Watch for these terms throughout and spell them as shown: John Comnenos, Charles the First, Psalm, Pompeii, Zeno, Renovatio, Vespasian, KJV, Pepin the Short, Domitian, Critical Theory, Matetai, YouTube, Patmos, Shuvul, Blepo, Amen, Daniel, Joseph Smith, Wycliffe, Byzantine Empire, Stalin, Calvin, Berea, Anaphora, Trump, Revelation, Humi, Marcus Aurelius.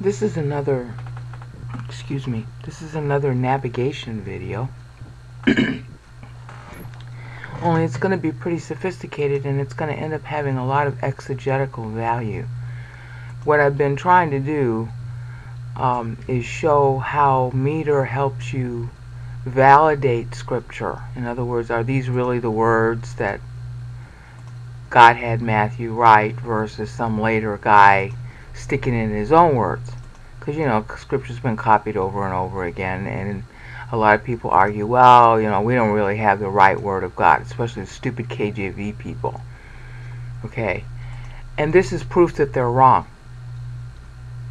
This is another, navigation video. Only it's going to be pretty sophisticated and it's going to end up having a lot of exegetical value. What I've been trying to do is show how meter helps you validate scripture. In other words, are these really the words that God had Matthew write versus some later guy sticking in his own words? Because, you know, scripture's been copied over and over again, and a lot of people argue, well, you know, we don't really have the right word of God, especially the stupid KJV people. Okay, and this is proof that they're wrong.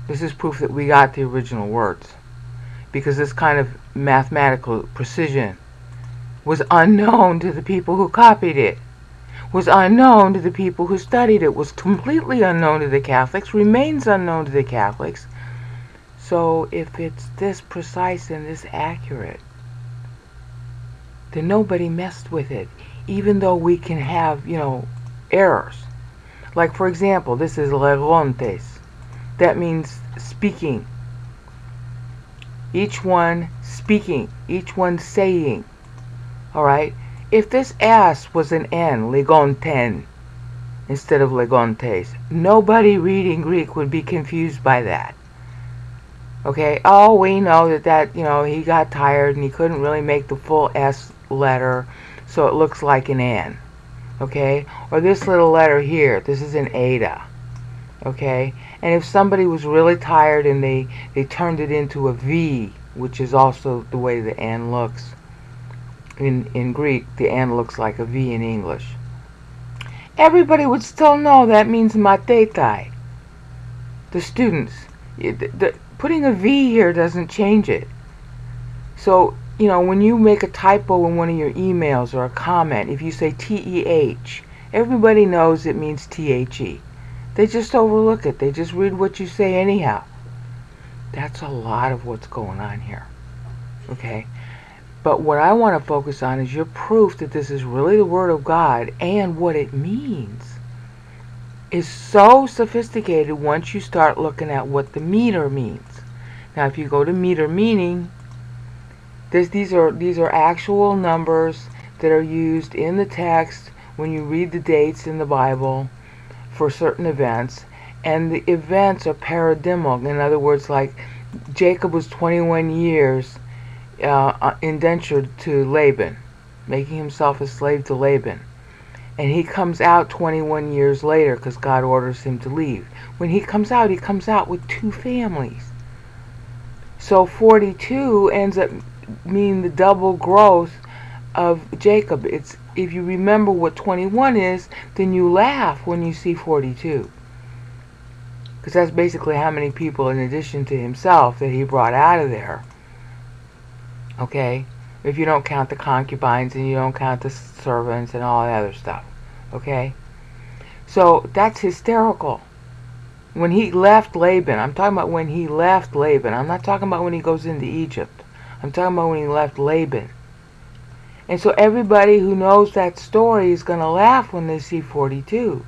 This is proof that we got the original words, because this kind of mathematical precision was unknown to the people who copied it, was unknown to the people who studied it, was completely unknown to the Catholics, remains unknown to the Catholics. So if it's this precise and this accurate, then nobody messed with it, even though we can have, you know, errors. Like, for example, this is legontes. That means speaking. Each one speaking, each one saying. Alright? If this S was an N, legonten, instead of legontes, nobody reading Greek would be confused by that. Okay, oh, we know that, you know, he got tired and he couldn't really make the full S letter, so it looks like an N. Okay, or this little letter here, this is an eta. Okay, and if somebody was really tired and they turned it into a V, which is also the way the N looks. In Greek, the N looks like a V in English. Everybody would still know that means matetai. The students. Putting a V here doesn't change it. So, you know, when you make a typo in one of your emails or a comment, if you say T-E-H, everybody knows it means T-H-E. They just overlook it. They just read what you say anyhow. That's a lot of what's going on here. Okay? But what I want to focus on is your proof that this is really the Word of God, and what it means is so sophisticated once you start looking at what the meter means. Now, if you go to meter meaning, these are actual numbers that are used in the text when you read the dates in the Bible for certain events, and the events are paradigmal. In other words, like Jacob was 21 years indentured to Laban, making himself a slave to Laban. And he comes out 21 years later because God orders him to leave. When he comes out with two families. So 42 ends up meaning the double growth of Jacob. It's, if you remember what 21 is, then you laugh when you see 42. Because that's basically how many people, in addition to himself, that he brought out of there. Okay? If you don't count the concubines and you don't count the servants and all that other stuff. Okay? So that's hysterical. When he left Laban, I'm talking about when he left Laban. I'm not talking about when he goes into Egypt. I'm talking about when he left Laban. And so everybody who knows that story is going to laugh when they see 42.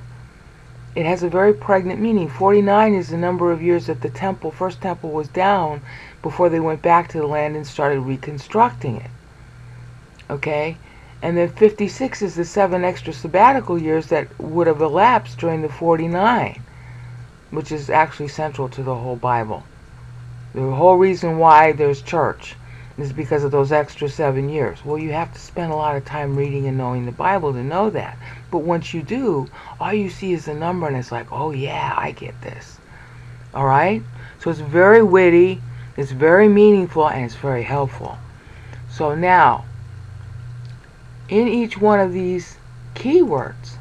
It has a very pregnant meaning. 49 is the number of years that the temple, first temple, was down before they went back to the land and started reconstructing it. Okay, and then 56 is the 7 extra sabbatical years that would have elapsed during the 49, which is actually central to the whole Bible. The whole reason why there's church is because of those extra 7 years. Well, you have to spend a lot of time reading and knowing the Bible to know that. But once you do, all you see is a number and it's like, oh yeah, I get this. Alright? So it's very witty, it's very meaningful, and it's very helpful. So now, in each one of these keywords,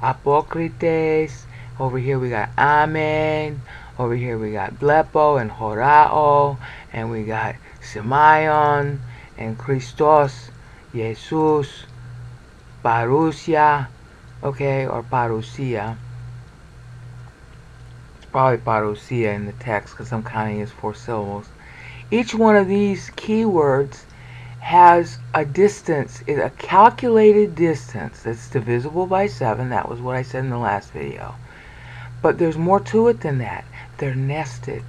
Apokrites, over here we got Amen, over here we got Blepo and Horao, and we got Simeon and Christos, Jesus, Parousia, okay, or Parousia. It's probably Parousia in the text because I'm counting as 4 syllables. Each one of these keywords has a distance, a calculated distance that's divisible by 7. That was what I said in the last video. But there's more to it than that. They're nested.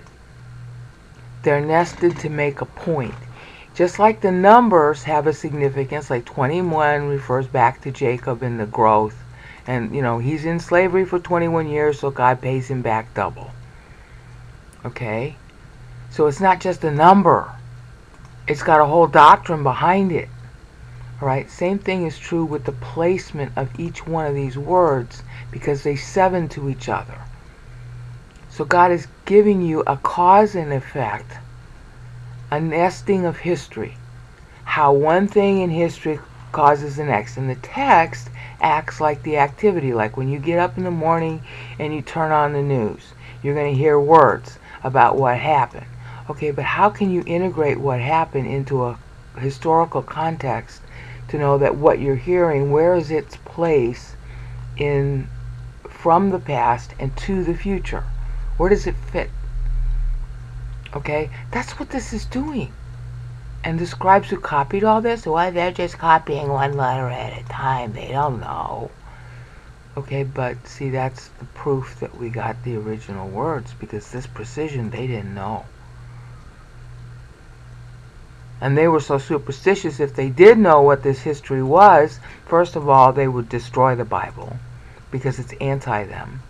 they're nested to make a point. Just like the numbers have a significance, like 21 refers back to Jacob and the growth. And, you know, he's in slavery for 21 years, so God pays him back double. Okay? So it's not just a number. It's got a whole doctrine behind it. Alright? Same thing is true with the placement of each one of these words, because they seven to each other. So God is giving you a cause and effect, a nesting of history. How one thing in history causes the next. And the text acts like the activity. Like when you get up in the morning and you turn on the news, you're going to hear words about what happened. Okay, but how can you integrate what happened into a historical context to know that what you're hearing, where is its place in from the past and to the future? Where does it fit? Okay, that's what this is doing. And the scribes who copied all this, well, they're just copying one letter at a time. They don't know. Okay, but see, that's the proof that we got the original words, because this precision, they didn't know. And they were so superstitious, if they did know what this history was, first of all, they would destroy the Bible, because it's anti them.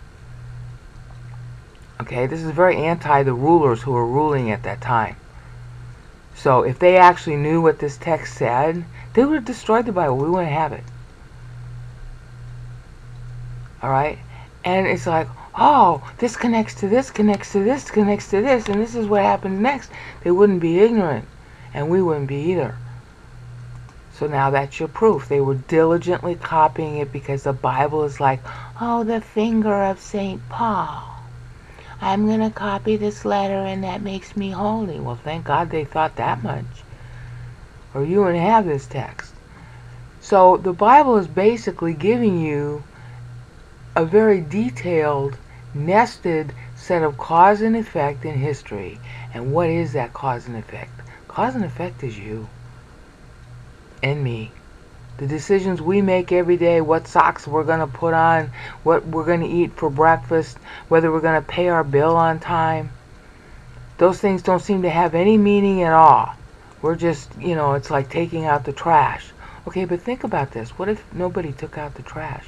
Okay, this is very anti the rulers who were ruling at that time. So if they actually knew what this text said, they would have destroyed the Bible. We wouldn't have it. Alright? And it's like, oh, this connects to this, connects to this, connects to this, and this is what happens next. They wouldn't be ignorant, and we wouldn't be either. So now that's your proof. They were diligently copying it because the Bible is like, oh, the finger of St. Paul. I'm going to copy this letter and that makes me holy. Well, thank God they thought that much, or you wouldn't have this text. So the Bible is basically giving you a very detailed, nested set of cause and effect in history. And what is that cause and effect? Cause and effect is you and me. The decisions we make every day, what socks we're going to put on, what we're going to eat for breakfast, whether we're going to pay our bill on time. Those things don't seem to have any meaning at all. We're just, you know, it's like taking out the trash. Okay, but think about this. What if nobody took out the trash?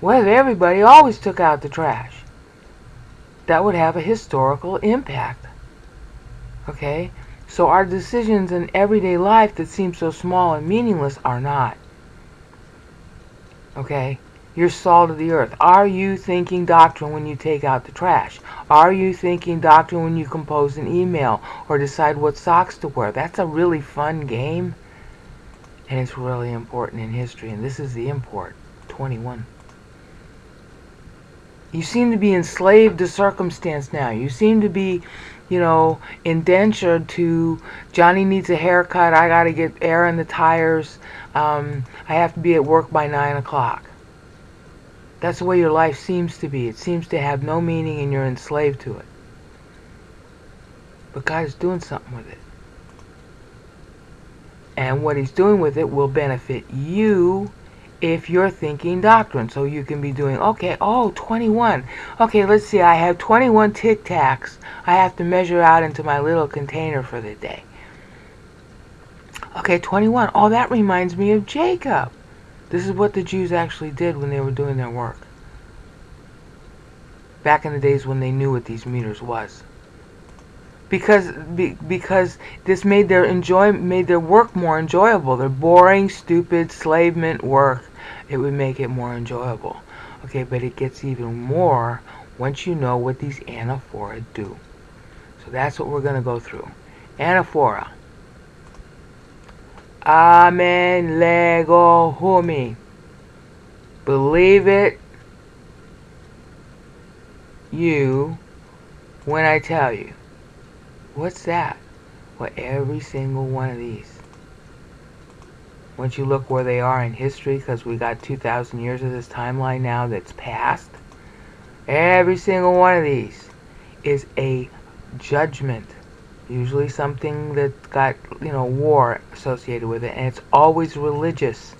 What if everybody always took out the trash? That would have a historical impact. Okay? So our decisions in everyday life that seem so small and meaningless are not. Okay? You're salt of the earth. Are you thinking doctrine when you take out the trash? Are you thinking doctrine when you compose an email or decide what socks to wear? That's a really fun game. And it's really important in history. And this is the import. 21. You seem to be enslaved to circumstance now. You seem to be, you know, indentured to Johnny needs a haircut, I gotta get air in the tires, I have to be at work by 9 o'clock. That's the way your life seems to be. It seems to have no meaning and you're enslaved to it. But God is doing something with it. And what he's doing with it will benefit you if you're thinking doctrine. So you can be doing, okay, oh, 21. Okay, let's see, I have 21 Tic Tacs I have to measure out into my little container for the day. Okay, 21. Oh, that reminds me of Jacob. This is what the Jews actually did when they were doing their work. Back in the days when they knew what these meters was. Because this made their work more enjoyable. Their boring, stupid, slavement work, it would make it more enjoyable. Okay, but it gets even more once you know what these anaphora do. So that's what we're going to go through. Anaphora. Amen, Lego, Humi. Believe it, you, when I tell you. What's that? Well, every single one of these. Once you look where they are in history, because we got 2,000 years of this timeline now that's passed, every single one of these is a judgment. Usually something that got, you know, war associated with it. And it's always religious.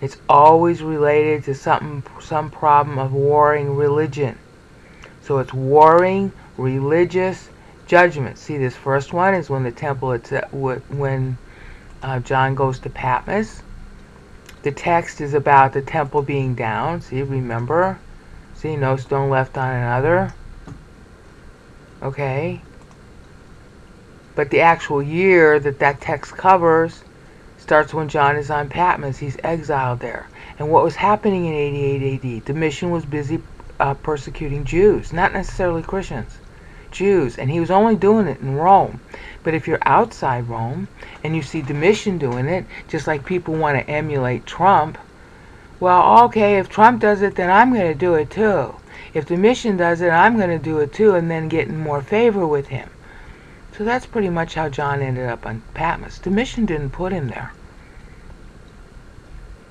It's always related to some problem of warring religion. So it's warring religious judgments. See, this first one is when the temple, when John goes to Patmos. The text is about the temple being down. See, remember? See, no stone left on another. Okay. But the actual year that that text covers starts when John is on Patmos. He's exiled there. And what was happening in 88 AD? Domitian was busy persecuting Jews, not necessarily Christians. Jews, and he was only doing it in Rome. But if you're outside Rome and you see Domitian doing it, just like people want to emulate Trump, well, okay, if Trump does it, then I'm going to do it too. If Domitian does it, I'm going to do it too, and then get in more favor with him. So that's pretty much how John ended up on Patmos. Domitian didn't put him there.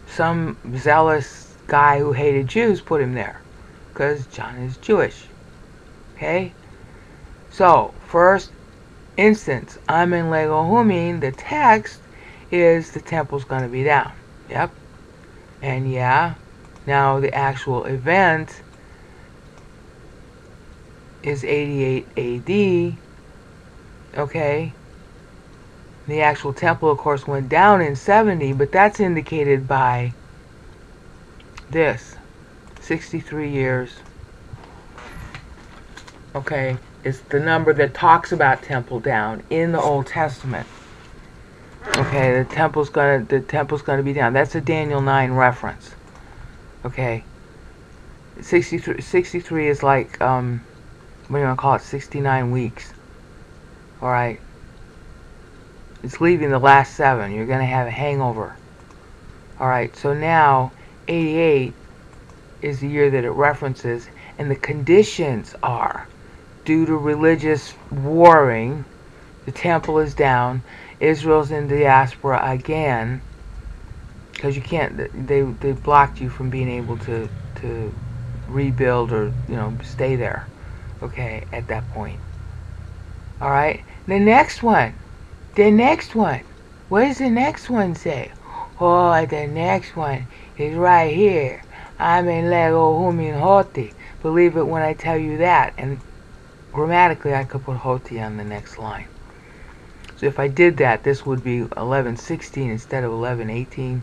Some zealous guy who hated Jews put him there, because John is Jewish. Okay? So, first instance, Amen Legon, the text is the temple's going to be down. Yep. And yeah, now the actual event is 88 AD. Okay. The actual temple, of course, went down in 70, but that's indicated by this. 63 years. Okay. It's the number that talks about temple down in the Old Testament. Okay, the temple's gonna be down. That's a Daniel 9 reference. Okay, 63 is like what do you want to call it? 69 weeks. All right, it's leaving the last 7. You're gonna have a hangover. All right, so now 88 is the year that it references, and the conditions are, due to religious warring, the temple is down, Israel's in diaspora again, because you can't, they blocked you from being able to rebuild or, you know, stay there, okay, at that point. All right, the next one, what does the next one say? Oh, the next one is right here. I'm in Lego, whom in Hoti. Believe it when I tell you that. And grammatically, I could put Hoti on the next line. So if I did that, this would be 11:16 instead of 11:18.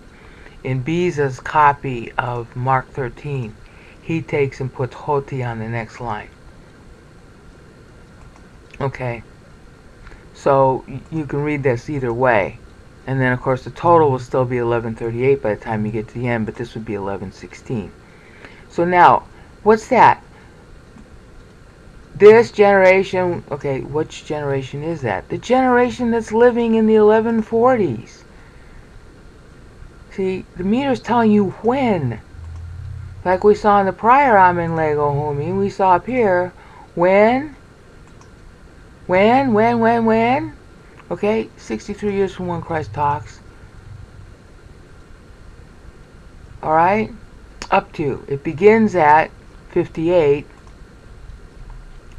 In Beza's copy of Mark 13, he takes and puts Hoti on the next line. Okay. So you can read this either way. And then, of course, the total will still be 11:38 by the time you get to the end, but this would be 11:16. So now, what's that? This generation, okay, which generation is that? The generation that's living in the 1140s. See, the meter's telling you when. Like we saw in the prior Amen Lego Homie, we saw up here, when. Okay, 63 years from when Christ talks. Alright, up to. It begins at 58.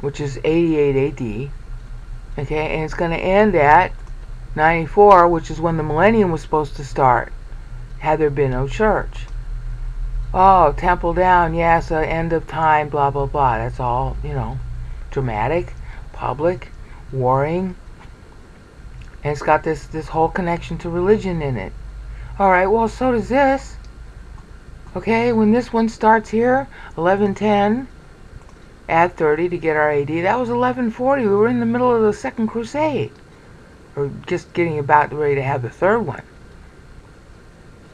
Which is 88 AD, okay, and it's going to end at 94, which is when the millennium was supposed to start, had there been no church. Oh, temple down, yes, end of time, blah, blah, blah. That's all, you know, dramatic, public, warring, and it's got this whole connection to religion in it. All right, well, so does this. Okay, when this one starts here, 1110, add 30 to get our AD. That was 1140. We were in the middle of the Second Crusade. Or just getting about ready to have the third one.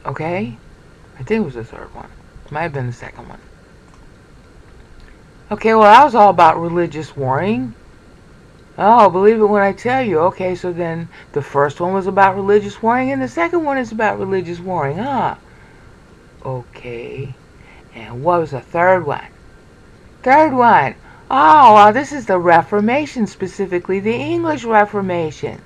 Okay? I think it was the third one. Might have been the second one. Okay, well, that was all about religious warring. Oh, believe it when I tell you. Okay, so then the first one was about religious warring, and the second one is about religious warring. Huh? Okay. And what was the third one? Third one. Oh, well, this is the Reformation, specifically the English Reformation.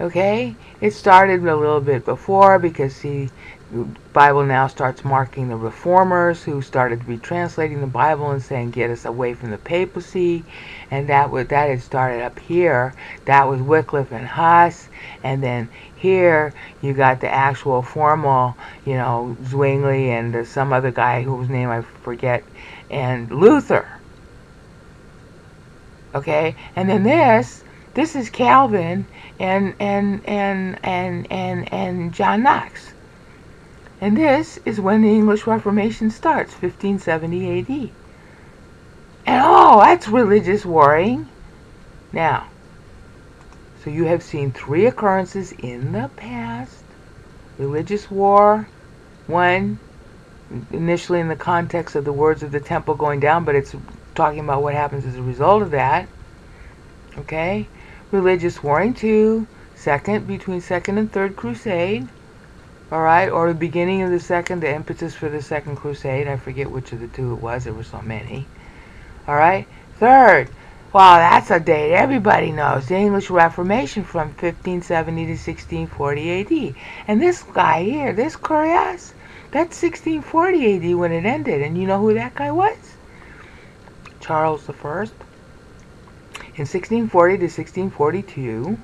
Okay? It started a little bit before because, see, the Bible now starts marking the reformers who started retranslating the Bible and saying, get us away from the papacy. And that had started up here. That was Wycliffe and Huss. And then here you got the actual formal, you know, Zwingli and some other guy whose name I forget, and Luther. Okay, and then this is Calvin and John Knox. And this is when the English Reformation starts, 1570 AD. And oh, that's religious warring. Now, so you have seen three occurrences in the past. Religious war, one, initially in the context of the words of the temple going down, but it's talking about what happens as a result of that. Okay? Religious warring, two, second, between second and third crusade. Alright, or the beginning of the second, the impetus for the second crusade. I forget which of the two it was. There were so many. Alright, third. Wow, that's a date everybody knows. The English Reformation from 1570 to 1640 AD. And this guy here, this Curios, that's 1640 AD when it ended. And you know who that guy was? Charles the First. In 1640 to 1642.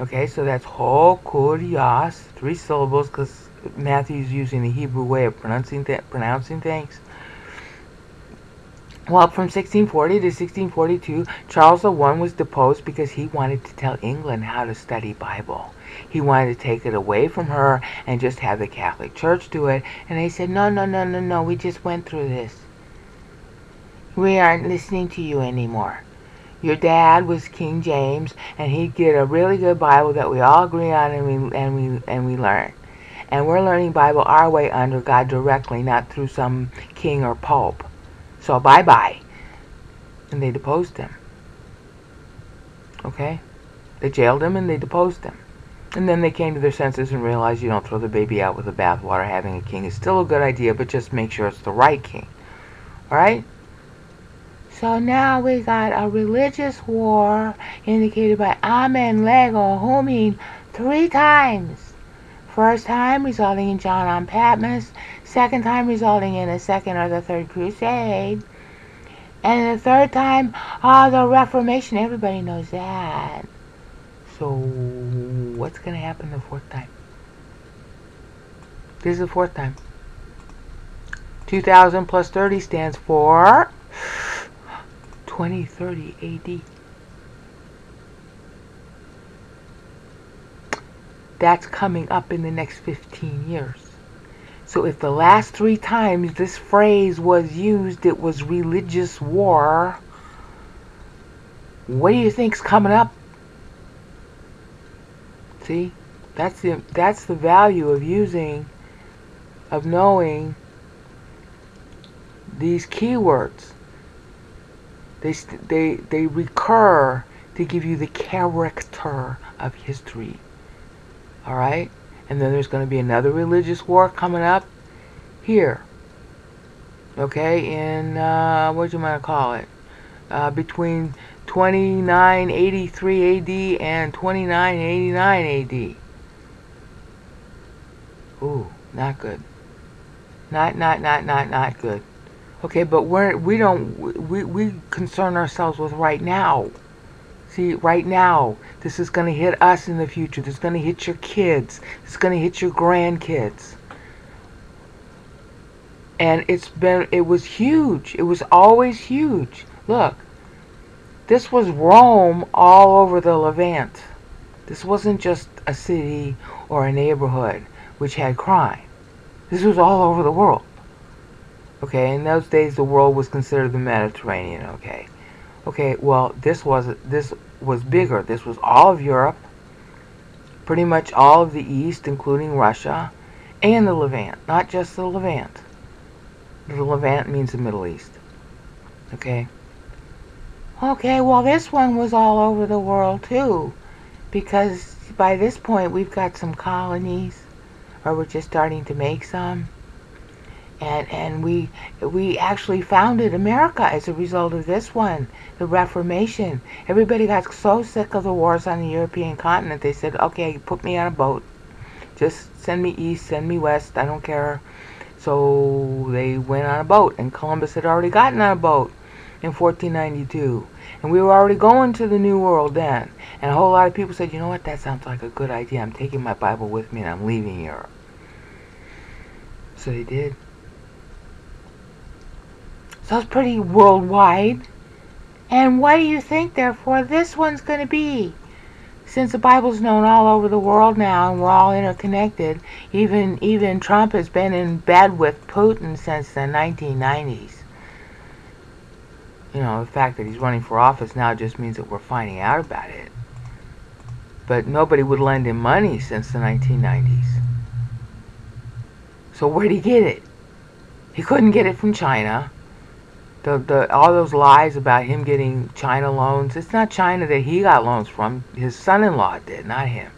Okay, so that's Hokurios, three syllables, because Matthew's using the Hebrew way of pronouncing things. Well, from 1640 to 1642, Charles I was deposed because he wanted to tell England how to study Bible. He wanted to take it away from her and just have the Catholic Church do it. And they said, no, no, no, no, no, we just went through this. We aren't listening to you anymore. Your dad was King James, and he'd get a really good Bible that we all agree on, and we learn. And we're learning Bible our way under God directly, not through some king or pope. So bye-bye. And they deposed him. Okay? They jailed him and they deposed him. And then they came to their senses and realized you don't throw the baby out with the bathwater. Having a king is still a good idea, but just make sure it's the right king. Alright? So now we got a religious war indicated by Amen, Legon, Homine, three times. First time resulting in John on Patmos. Second time resulting in a second or the third crusade. And the third time, the Reformation. Everybody knows that. So what's going to happen the fourth time? This is the fourth time. 2000 plus 30 stands for 2030 AD. That's coming up in the next 15 years. So if the last three times this phrase was used, it was religious war, what do you think's coming up? See? That's the value of knowing these keywords. They recur to give you the character of history. Alright? And then there's going to be another religious war coming up here. Okay? In, what you might call it? Between 2983 AD and 2989 AD. Ooh, not good. Not good. Okay, but we concern ourselves with right now. See, right now, this is going to hit us in the future. This is going to hit your kids. This is going to hit your grandkids. And it was huge. It was always huge. Look, this was Rome all over the Levant. This wasn't just a city or a neighborhood which had crime. This was all over the world. Okay, in those days the world was considered the Mediterranean, okay. Okay, well, this was bigger. This was all of Europe, pretty much all of the East, including Russia, and the Levant, not just the Levant. The Levant means the Middle East. Okay. Okay, well, this one was all over the world, too, because by this point we've got some colonies, or we're just starting to make some. And we actually founded America as a result of this one, the Reformation. Everybody got so sick of the wars on the European continent, they said, okay, put me on a boat. Just send me east, send me west, I don't care. So they went on a boat, and Columbus had already gotten on a boat in 1492. And we were already going to the New World then. And a whole lot of people said, you know what, that sounds like a good idea. I'm taking my Bible with me and I'm leaving Europe. So they did. So it's pretty worldwide, And what do you think, therefore, this one's going to be? Since the Bible's known all over the world now, and we're all interconnected, even Trump has been in bed with Putin since the 1990s. You know, the fact that he's running for office now just means that we're finding out about it. But nobody would lend him money since the 1990s. So where'd he get it? He couldn't get it from China. All those lies about him getting China loans, it's not China that he got loans from. His son-in-law did, not him.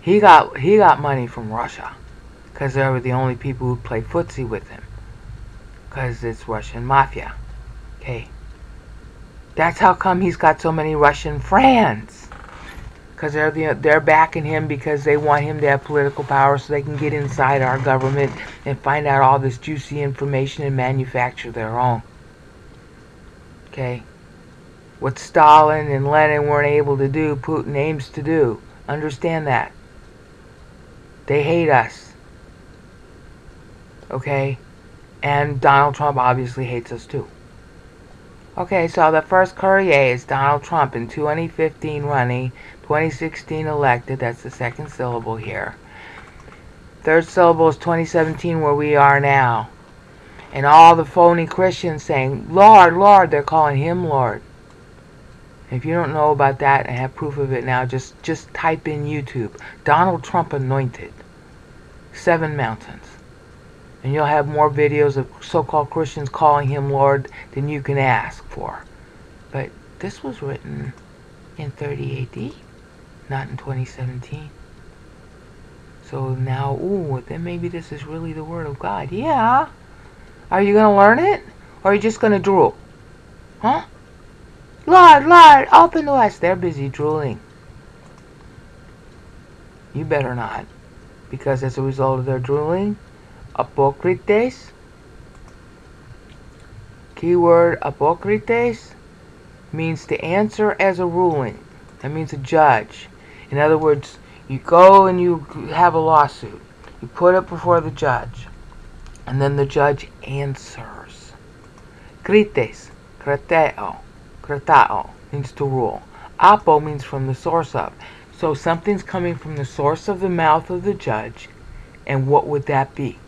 He got money from Russia because they were the only people who played footsie with him, because it's Russian mafia. Okay, that's how come he's got so many Russian friends, because they're backing him because they want him to have political power so they can get inside our government and find out all this juicy information and manufacture their own. Okay, what Stalin and Lenin weren't able to do, Putin aims to do. Understand that. They hate us. Okay, and Donald Trump obviously hates us too. Okay, so the first courier is Donald Trump in 2015 running, 2016 elected, that's the second syllable here. Third syllable is 2017, where we are now. And all the phony Christians saying, Lord, Lord, they're calling him Lord. If you don't know about that and have proof of it now, just type in YouTube, Donald Trump anointed, 7 mountains. And you'll have more videos of so-called Christians calling him Lord than you can ask for. But this was written in 30 AD, not in 2017. So now, ooh, then maybe this is really the Word of God. Yeah. Are you going to learn it? Or are you just going to drool? Huh? Lord, Lord, open to us. They're busy drooling. You better not. Because as a result of their drooling, Apokrites, keyword Apokrites, means to answer as a ruling. That means a judge. In other words, you go and you have a lawsuit. You put it before the judge. And then the judge answers. Krites, krateo, kratao, means to rule. Apo means from the source of. So something's coming from the source of the mouth of the judge. And what would that be?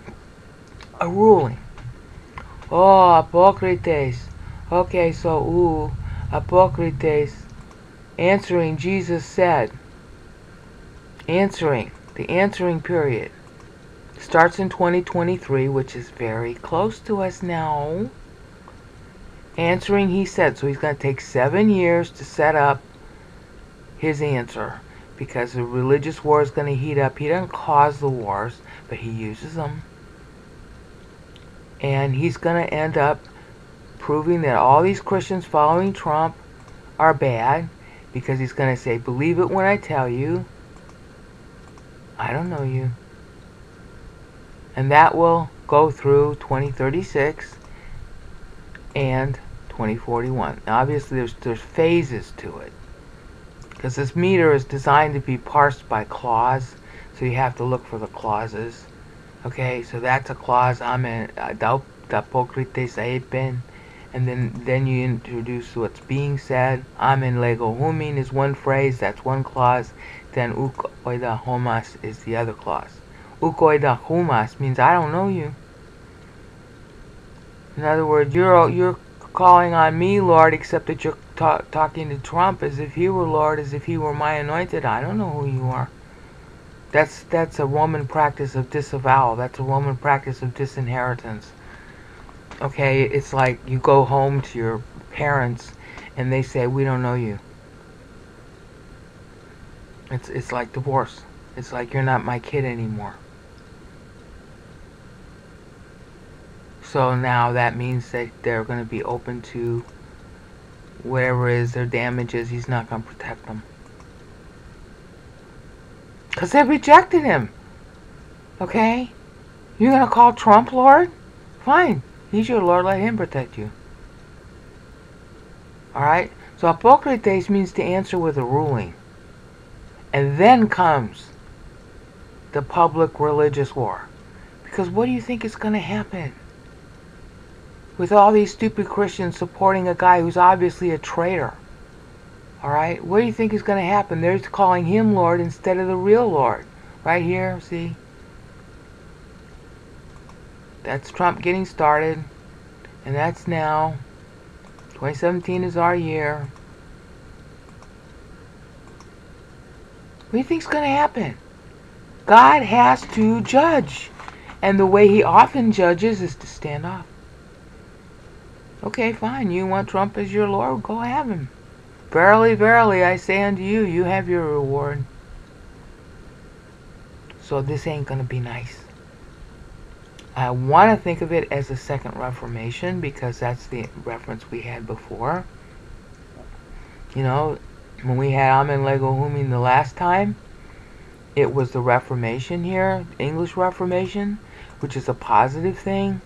A ruling. Oh, Apokrites. Okay, so, Apokrites. Answering, Jesus said. Answering. The answering period starts in 2023, which is very close to us now. Answering, he said. So he's going to take 7 years to set up his answer, because the religious war is going to heat up. He doesn't cause the wars, but he uses them. And he's going to end up proving that all these Christians following Trump are bad, because he's going to say, believe it when I tell you, I don't know you. And that will go through 2036 and 2041. Now, obviously, there's phases to it, because this meter is designed to be parsed by clause, so you have to look for the clauses. Okay, so that's a clause. I'm in Apokrites Apen, and then you introduce what's being said. I'm in Lego Humin is one phrase, that's one clause. Then Ukoida Homas is the other clause. Ukoida Homas means I don't know you. In other words, you're calling on me, Lord, except that you're talking to Trump as if he were Lord, as if he were my anointed. I don't know who you are. That's a Roman practice of disavowal. That's a Roman practice of disinheritance. Okay, it's like you go home to your parents and they say, we don't know you. It's like divorce. It's like you're not my kid anymore. So now that means that they're going to be open to whatever is their damages. He's not going to protect them, because they rejected him. Okay? You're going to call Trump Lord? Fine. He's your Lord. Let him protect you. Alright? So Apokrites means to answer with a ruling. And then comes the public religious war. Because what do you think is going to happen? with all these stupid Christians supporting a guy who's obviously a traitor. Alright, what do you think is going to happen? They're calling him Lord instead of the real Lord. Right here, see? That's Trump getting started. And that's now. 2017 is our year. What do you think's going to happen? God has to judge. And the way he often judges is to stand off. Okay, fine. You want Trump as your Lord? Go have him. Verily, verily, I say unto you, you have your reward. So this ain't going to be nice. I want to think of it as a second Reformation because that's the reference we had before. You know, when we had Amen, Legon, Humin the last time, it was the Reformation here, English Reformation, which is a positive thing.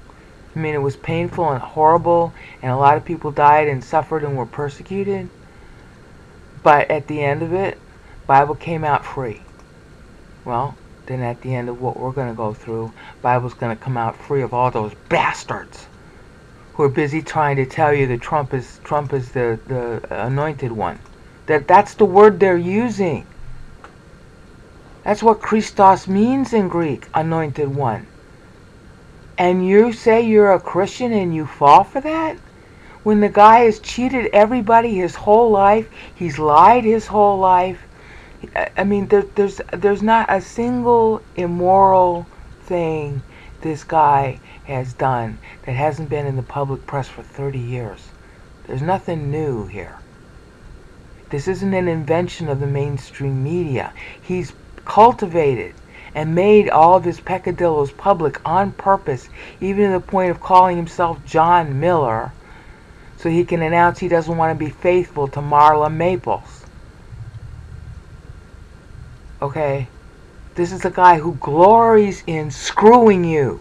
I mean, it was painful and horrible, and a lot of people died and suffered and were persecuted. But at the end of it, Bible came out free. Well, then at the end of what we're going to go through, Bible's going to come out free of all those bastards who are busy trying to tell you that Trump is the anointed one. That's the word they're using. That's what Christos means in Greek, anointed one. And you say you're a Christian and you fall for that? When the guy has cheated everybody his whole life, he's lied his whole life. I mean, there's not a single immoral thing this guy has done that hasn't been in the public press for 30 years. There's nothing new here. This isn't an invention of the mainstream media. He's cultivated and made all of his peccadillos public on purpose, even to the point of calling himself John Miller, so he can announce he doesn't want to be faithful to Marla Maples. Okay? This is a guy who glories in screwing you.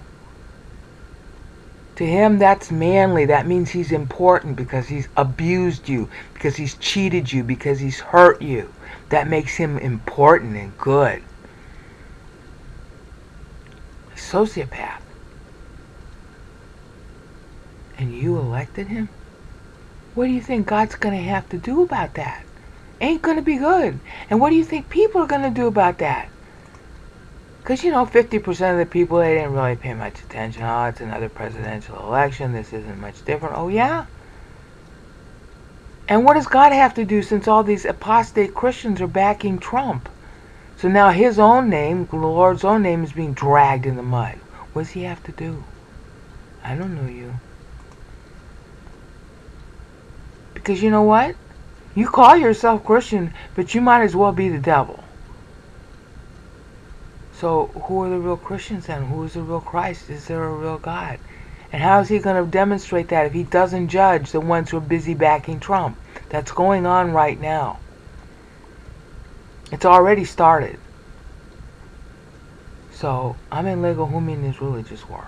To him, that's manly. That means he's important because he's abused you, because he's cheated you, because he's hurt you. That makes him important and good. A sociopath. And you elected him? What do you think God's going to have to do about that? Ain't going to be good. And what do you think people are going to do about that? Because, you know, 50% of the people, they didn't really pay much attention. Oh, it's another presidential election. This isn't much different. Oh, yeah? And what does God have to do since all these apostate Christians are backing Trump? So now his own name, the Lord's own name, is being dragged in the mud. What does he have to do? I don't know you. Because you know what? You call yourself Christian, but you might as well be the devil. So who are the real Christians then? Who is the real Christ? Is there a real God? And how is he going to demonstrate that if he doesn't judge the ones who are busy backing Trump? That's going on right now. It's already started. So I'm in Legon, Humin is religious war.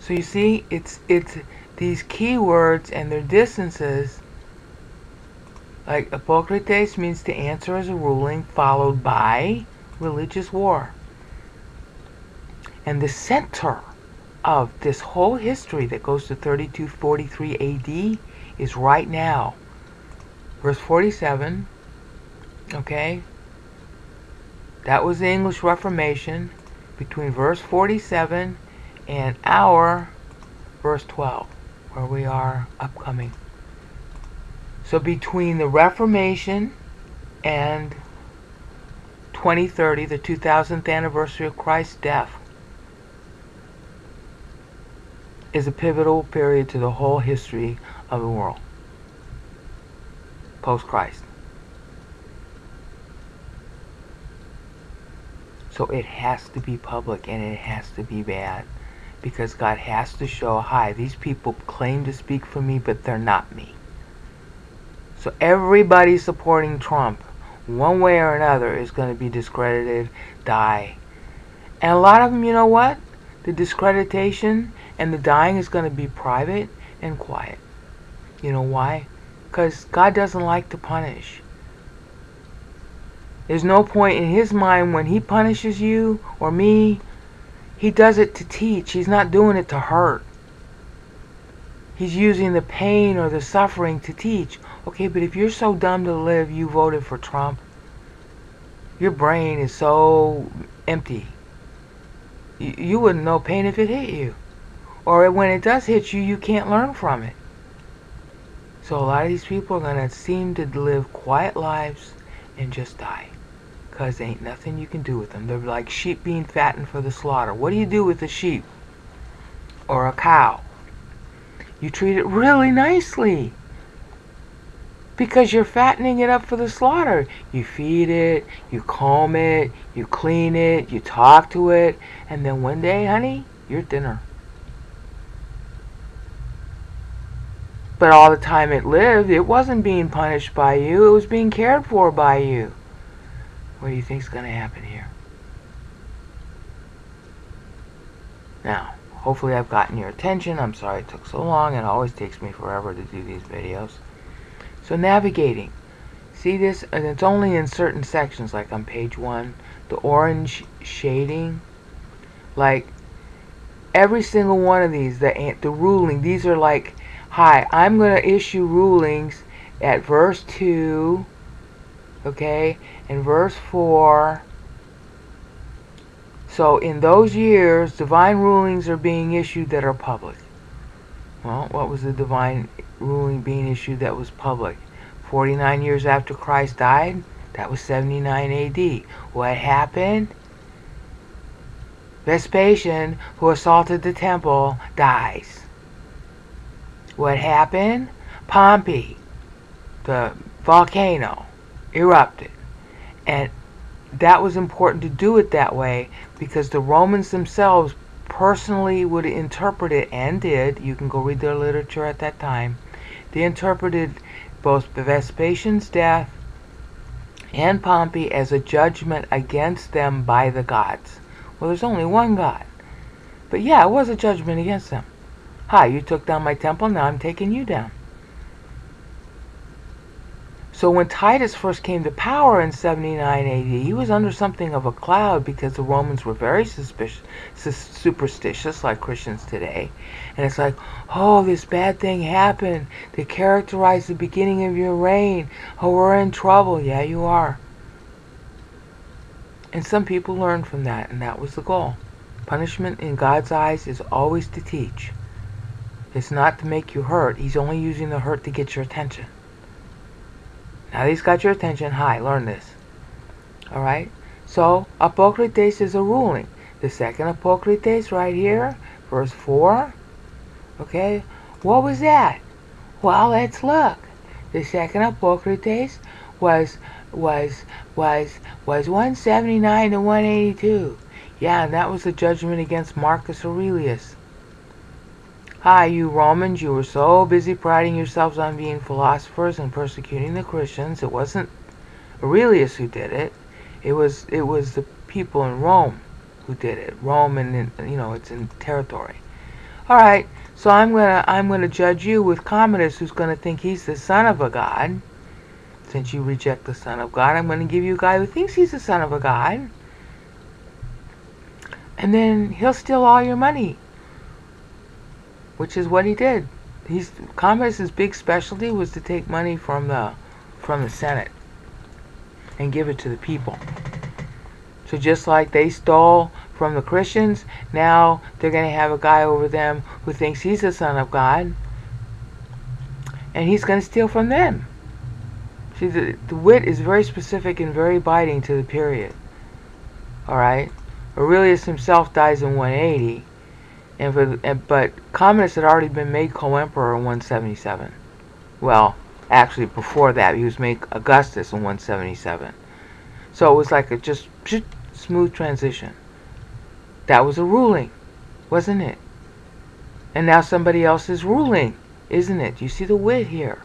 So you see, it's these keywords and their distances, like Apokrites means to answer as a ruling, followed by religious war. And the center of this whole history that goes to 3243 AD is right now. Verse 47, okay? That was the English Reformation between verse 47 and our verse 12. Where we are upcoming. So between the Reformation and 2030, the 2000th anniversary of Christ's death, is a pivotal period to the whole history of the world. Post-Christ. So it has to be public and it has to be bad. Because God has to show, hi, these people claim to speak for me, but they're not me. So everybody supporting Trump, one way or another, is going to be discredited, die. And a lot of them, you know what? The discreditation and the dying is going to be private and quiet. You know why? Because God doesn't like to punish. There's no point in his mind when he punishes you or me. He does it to teach. He's not doing it to hurt. He's using the pain or the suffering to teach. Okay, but if you're so dumb to live, you voted for Trump. Your brain is so empty. You wouldn't know pain if it hit you. Or when it does hit you, you can't learn from it. So a lot of these people are going to seem to live quiet lives and just die. Because ain't nothing you can do with them. They're like sheep being fattened for the slaughter. What do you do with a sheep? Or a cow? You treat it really nicely. Because you're fattening it up for the slaughter. You feed it, you comb it, you clean it, you talk to it, and then one day, honey, you're dinner. But all the time it lived, it wasn't being punished by you, it was being cared for by you. What do you think's going to happen here? Now, hopefully I've gotten your attention. I'm sorry it took so long. It always takes me forever to do these videos. So navigating, see this, and it's only in certain sections, like on page 1, the orange shading, like every single one of these, the ruling, these are like, hi, I'm going to issue rulings at verse 2, okay, and verse 4. So in those years, divine rulings are being issued that are public. Well, what was the divine ruling being issued that was public? 49 years after Christ died? That was 79 AD. What happened? Vespasian, who assaulted the temple, dies. What happened? Pompeii, the volcano, erupted. And that was important to do it that way because the Romans themselves personally would interpret it, and did, you can go read their literature at that time, they interpreted both Vespasian's death and Pompey as a judgment against them by the gods. Well, there's only one God, but yeah, it was a judgment against them. Hi, you took down my temple, now I'm taking you down. So when Titus first came to power in 79 AD, he was under something of a cloud because the Romans were very superstitious like Christians today. And it's like, oh, this bad thing happened. They characterized the beginning of your reign. Oh, we're in trouble. Yeah, you are. And some people learned from that, and that was the goal. Punishment in God's eyes is always to teach. It's not to make you hurt. He's only using the hurt to get your attention. Now he's got your attention. Hi, learn this. Alright? So, Apokrites is a ruling. The second Apokrites right here, verse 4. Okay? What was that? Well, let's look. The second Apokrites was 179 to 182. Yeah, and that was the judgment against Marcus Aurelius. Hi, you Romans, you were so busy priding yourselves on being philosophers and persecuting the Christians. It wasn't Aurelius who did it. It was the people in Rome who did it. Rome, and you know, it's in territory. All right, so I'm gonna judge you with Commodus, who's gonna think he's the son of a god. Since you reject the son of God, I'm gonna give you a guy who thinks he's the son of a god, and then he'll steal all your money. Which is what he did. Commodus' big specialty was to take money from the Senate and give it to the people. So just like they stole from the Christians, now they're going to have a guy over them who thinks he's the son of God, and he's going to steal from them. See, the wit is very specific and very biting to the period. Alright? Aurelius himself dies in 180. But Commodus had already been made co-emperor in 177. Well, actually before that he was made Augustus in 177. So it was like a just smooth transition. That was a ruling, wasn't it? And now somebody else is ruling, isn't it? You see the wit here.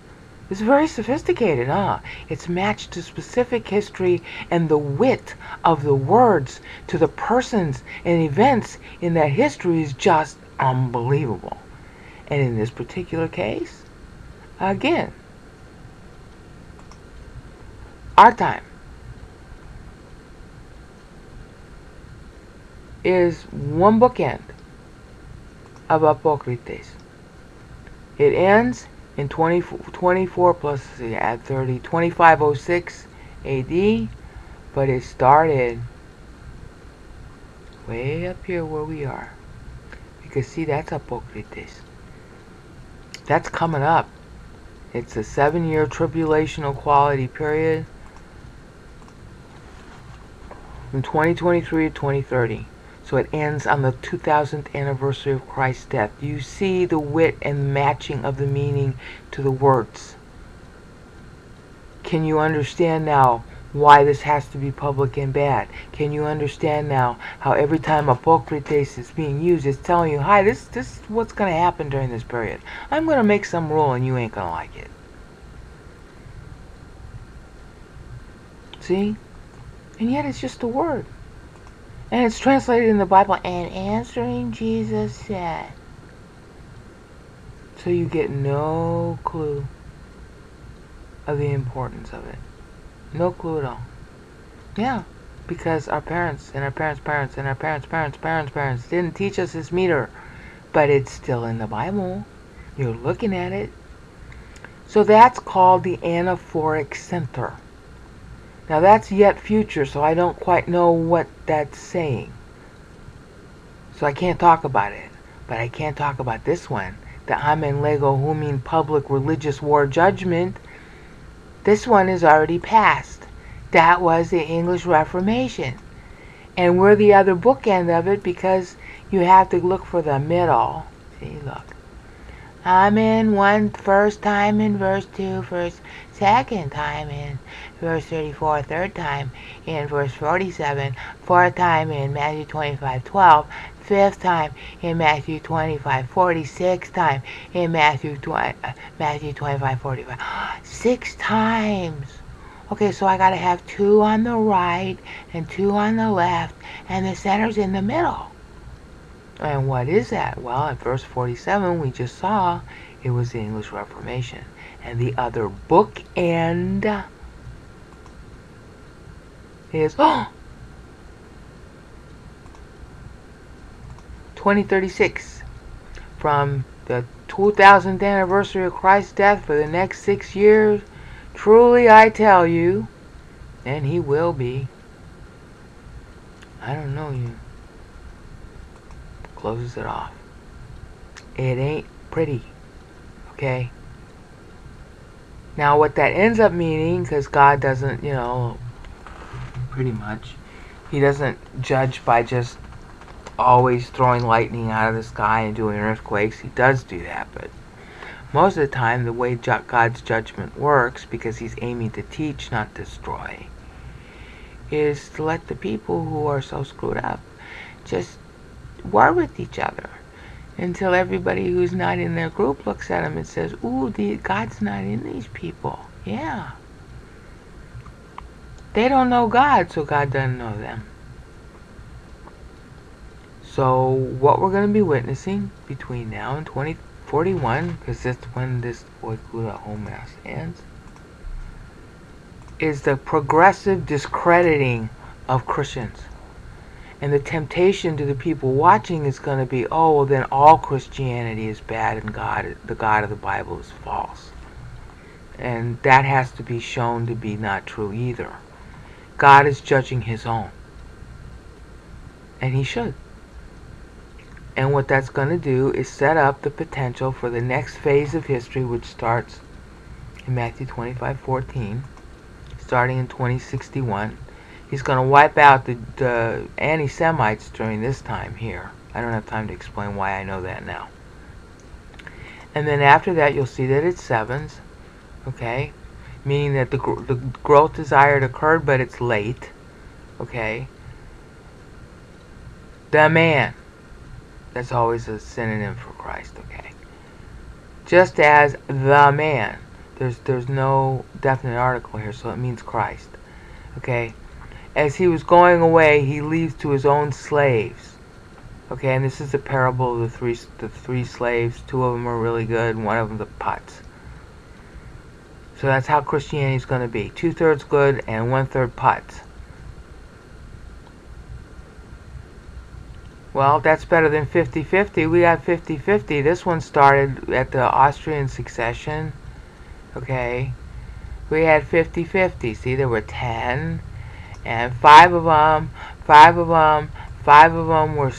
It's very sophisticated, huh? It's matched to specific history and the wit of the words to the persons and events in that history is just unbelievable. And in this particular case, again, our time is one bookend of Apokrites. It ends in 24 plus at 30, 2506 AD, but it started way up here where we are. You can see that's Apokrites. That's coming up. It's a 7-year tribulational quality period from 2023 to 2030. So it ends on the 2000th anniversary of Christ's death. You see the wit and matching of the meaning to the words. Can you understand now why this has to be public and bad? Can you understand now how every time Apokrites is being used, it's telling you, hi, this is what's going to happen during this period. I'm going to make some rule and you ain't going to like it. See? And yet it's just a word. And it's translated in the Bible, and answering Jesus said. So you get no clue of the importance of it. No clue at all. Yeah, because our parents and our parents' parents and our parents' parents' parents' parents didn't teach us this meter. But it's still in the Bible. You're looking at it. So that's called the anaphoric center. Now that's yet future, so I don't quite know what that's saying. So I can't talk about it. But I can't talk about this one. The Amen Lego, who mean public religious war judgment. This one is already past. That was the English Reformation. And we're the other bookend of it because you have to look for the middle. See, look. I'm in one first time in verse 2, first, second time in verse 34, third time in verse 47, fourth time in Matthew 25:12, fifth time in Matthew 25:40, sixth time in Matthew 25:45, six times. Okay, so I gotta have two on the right and two on the left, and the center's in the middle. And what is that? Well, at verse 47, we just saw it was the English Reformation, and the other bookend is 2036, from the 2000th anniversary of Christ's death for the next 6 years. Truly I tell you, and he will be. I don't know you. Closes it off. It ain't pretty. Okay? Now what that ends up meaning, because God doesn't, you know, pretty much, he doesn't judge by just always throwing lightning out of the sky and doing earthquakes. He does do that, but most of the time the way God's judgment works, because he's aiming to teach, not destroy, is to let the people who are so screwed up just war with each other until everybody who's not in their group looks at them and says, ooh, God's not in these people. Yeah. They don't know God, so God doesn't know them. So what we're going to be witnessing between now and 2041, because that's when this Oikula whole mass ends, is the progressive discrediting of Christians. And the temptation to the people watching is going to be, oh, well, then all Christianity is bad and God, the God of the Bible, is false. And that has to be shown to be not true either. God is judging his own. And he should. And what that's going to do is set up the potential for the next phase of history, which starts in Matthew 25:14, starting in 2061. He's going to wipe out the anti-Semites during this time here. I don't have time to explain why I know that now. And then after that, you'll see that it's sevens, okay? Meaning that the growth desired occurred, but it's late, okay? The man. That's always a synonym for Christ, okay? Just as the man. There's no definite article here, so it means Christ, okay? As he was going away, he leaves to his own slaves. Okay, and this is the parable of the three slaves. Two of them are really good, and one of them is putz. So that's how Christianity is going to be. 2/3 good and 1/3 putz. Well, that's better than 50-50. We got 50-50. This one started at the Austrian succession. Okay. We had 50-50. See, there were 10. And five of them were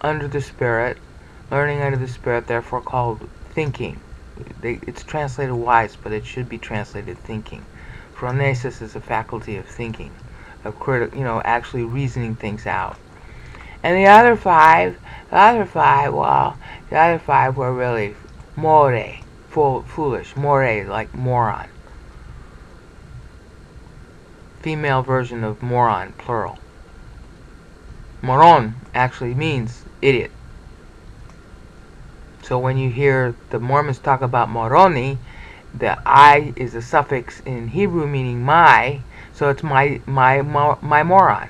under the Spirit, learning under the Spirit, therefore called thinking. It's translated wise, but it should be translated thinking. Phronesis is a faculty of thinking, of actually reasoning things out. And the other five were really more, foolish, more like moron. Female version of moron, plural. Moron actually means idiot. So when you hear the Mormons talk about Moroni, the I is a suffix in Hebrew meaning my, so it's my moron.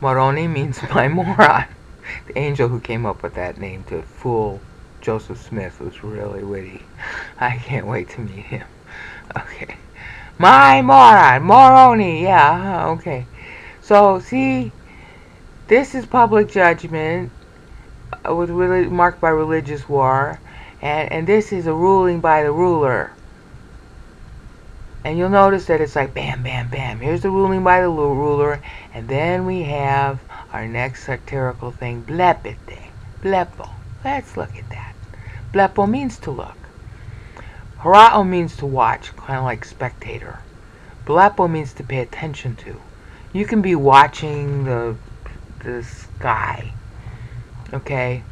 Moroni means my moron. The angel who came up with that name to fool Joseph Smith was really witty. I can't wait to meet him. Okay. My moron, Moroni, yeah, okay. So, see, this is public judgment with marked by religious war, and this is a ruling by the ruler. And you'll notice that it's like bam, bam, bam. Here's the ruling by the ruler, and then we have our next satirical thing, blepete, blepo. Let's look at that. Blepo means to look. Horao means to watch, kind of like spectator. Blepo means to pay attention to. You can be watching the sky, okay?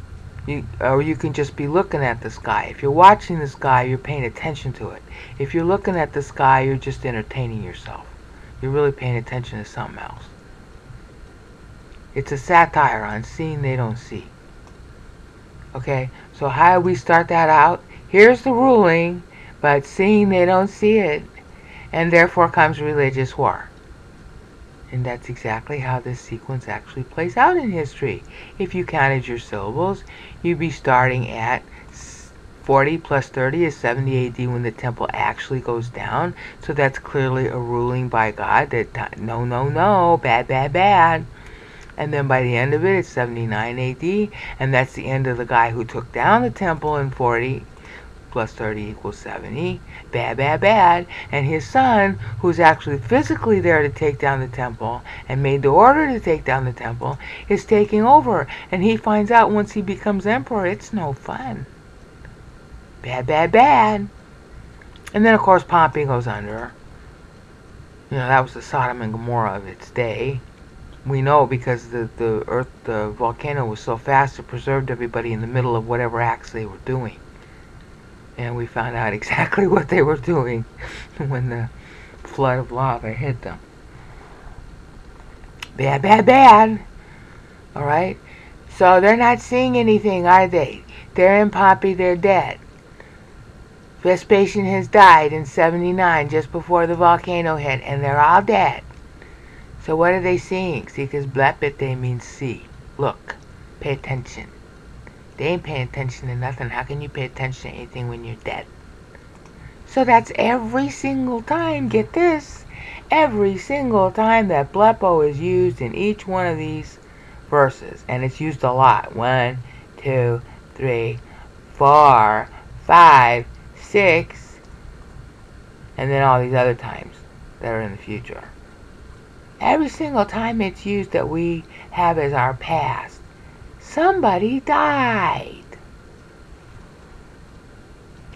Or you can just be looking at the sky. If you're watching the sky, you're paying attention to it. If you're looking at the sky, you're just entertaining yourself. You're really paying attention to something else. It's a satire on seeing they don't see. Okay, so how do we start that out? Here's the ruling, but seeing they don't see it, and therefore comes religious war. And that's exactly how this sequence actually plays out in history. If you counted your syllables, you'd be starting at 40 plus 30 is 70 AD when the temple actually goes down. So that's clearly a ruling by God that no, no, no, bad, bad, bad. And then by the end of it, it's 79 AD. And that's the end of the guy who took down the temple in 40. Plus 30 equals 70, bad, bad, bad, and his son, who's actually physically there to take down the temple and made the order to take down the temple, is taking over, and he finds out once he becomes emperor, it's no fun. Bad, bad, bad. And then, of course, Pompeii goes under. You know, that was the Sodom and Gomorrah of its day. We know because the volcano was so fast it preserved everybody in the middle of whatever acts they were doing. And we found out exactly what they were doing when the flood of lava hit them. Bad, bad, bad. Alright? So they're not seeing anything, are they? They're in Pompeii, they're dead. Vespasian has died in 79, just before the volcano hit, and they're all dead. So what are they seeing? See, because blepete means see. Look. Pay attention. They ain't paying attention to nothing. How can you pay attention to anything when you're dead? So that's every single time, get this, every single time that blepo is used in each one of these verses. And it's used a lot. 1, 2, 3, 4, 5, 6. And then all these other times that are in the future. Every single time it's used that we have as our past. Somebody died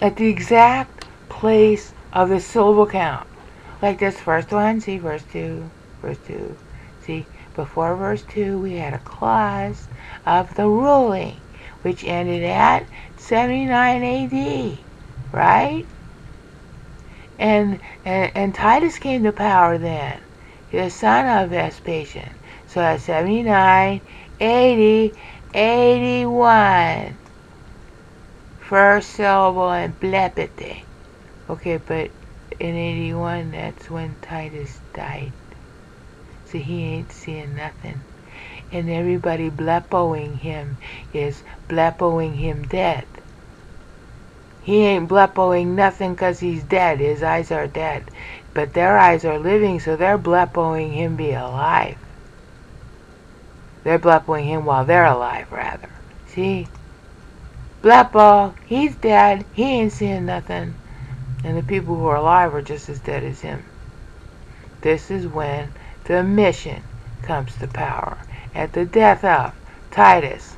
at the exact place of the syllable count. Like this first one, see verse 2. See, before verse 2 we had a clause of the ruling, which ended at 79 AD, right? And Titus came to power then, the son of Vespasian. So at 79, 80, 81. First syllable in blepete. Okay, but in 81, that's when Titus died. So he ain't seeing nothing. And everybody blepoing him is blepoing him dead. He ain't blepoing nothing because he's dead. His eyes are dead. But their eyes are living, so they're blepoing him be alive. They're Blepoing him while they're alive, rather. See? Blepo, he's dead. He ain't seeing nothing. And the people who are alive are just as dead as him. This is when the mission comes to power. At the death of Titus,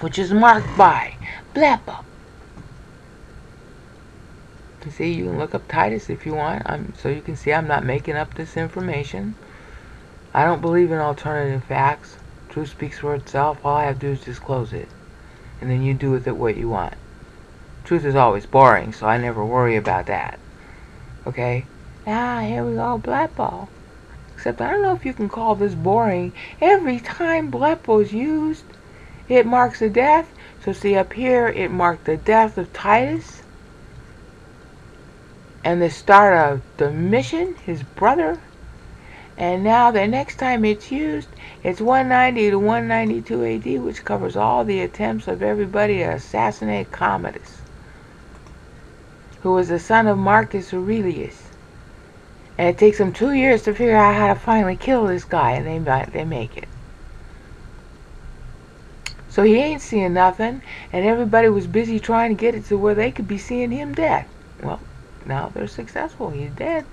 which is marked by Blepo. You see, you can look up Titus if you want. So you can see I'm not making up this information. I don't believe in alternative facts. Truth speaks for itself. All I have to do is disclose it. And then you do with it what you want. Truth is always boring, so I never worry about that. Okay? Ah, here we go, Blepo. Except I don't know if you can call this boring. Every time Blepo is used, it marks a death. So see up here, it marked the death of Titus. And the start of Domitian, his brother. And now the next time it's used, it's 190 to 192 AD, which covers all the attempts of everybody to assassinate Commodus, who was the son of Marcus Aurelius. And it takes them 2 years to figure out how to finally kill this guy, and they make it. So he ain't seeing nothing, and everybody was busy trying to get it to where they could be seeing him dead. Well, now they're successful. He's dead.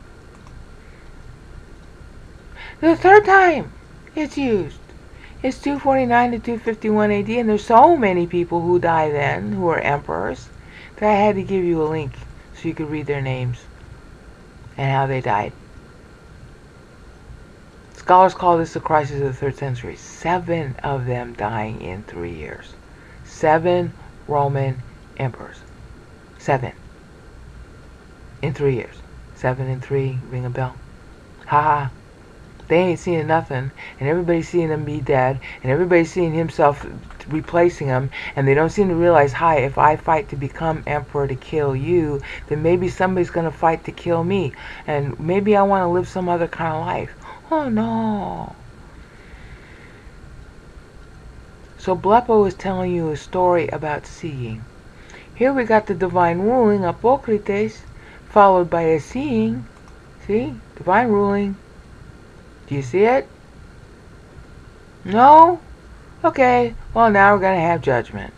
The third time it's used, it's 249 to 251 AD, and there's so many people who die then, who are emperors, that I had to give you a link so you could read their names and how they died. Scholars call this the crisis of the 3rd century. 7 of them dying in 3 years. 7 Roman emperors. 7. In 3 years. 7 and 3, ring a bell. Ha ha. They ain't seeing nothing, and everybody's seeing him be dead, and everybody's seeing himself replacing him, and they don't seem to realize, hi, if I fight to become emperor to kill you, then maybe somebody's going to fight to kill me, and maybe I want to live some other kind of life. Oh no. So Blepo is telling you a story about seeing. Here we got the divine ruling, Apokrites, followed by a seeing. See? Divine ruling. Do you see it? No? Okay, well now we're going to have judgment.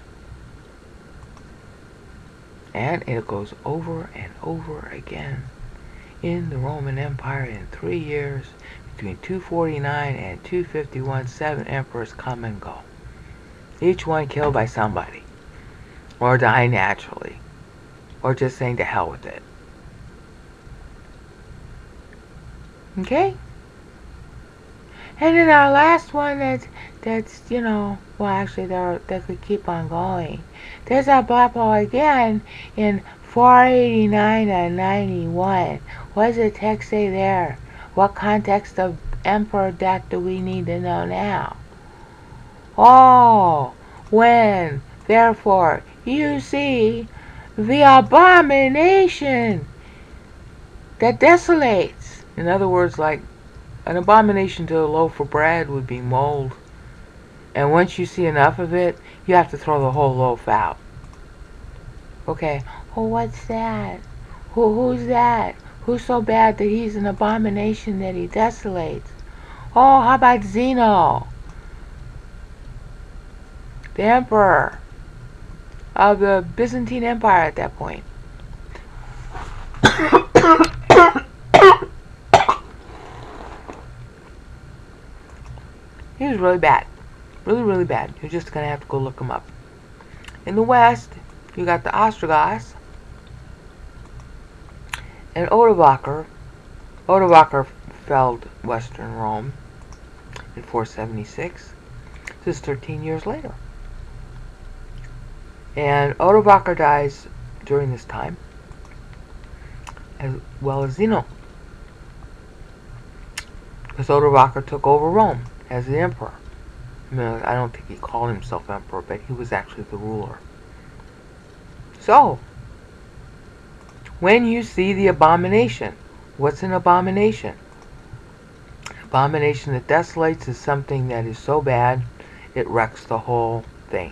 And it goes over and over again in the Roman Empire in 3 years. Between 249 and 251, 7 emperors come and go. Each one killed by somebody. Or die naturally. Or just saying to hell with it. Okay? And then our last one that's you know, well actually they could keep on going. There's our Blepo again in 489 and 91. What does the text say there? What context of emperor death do we need to know now? Oh, when therefore you see the abomination that desolates. In other words, like, an abomination to a loaf of bread would be mold. And once you see enough of it, you have to throw the whole loaf out. Okay, oh, what's that? Who's that? Who's so bad that he's an abomination that he desolates? Oh, how about Zeno? The emperor of the Byzantine Empire at that point. He was really bad. Really, really bad. You're just going to have to go look him up. In the West, you got the Ostrogoths and Odoacer. Odoacer felled Western Rome in 476. This is 13 years later. And Odoacer dies during this time, as well as Zeno. Because Odoacer took over Rome as the emperor. I mean, I don't think he called himself emperor, but he was actually the ruler. So, when you see the abomination, what's an abomination? Abomination that desolates is something that is so bad, it wrecks the whole thing.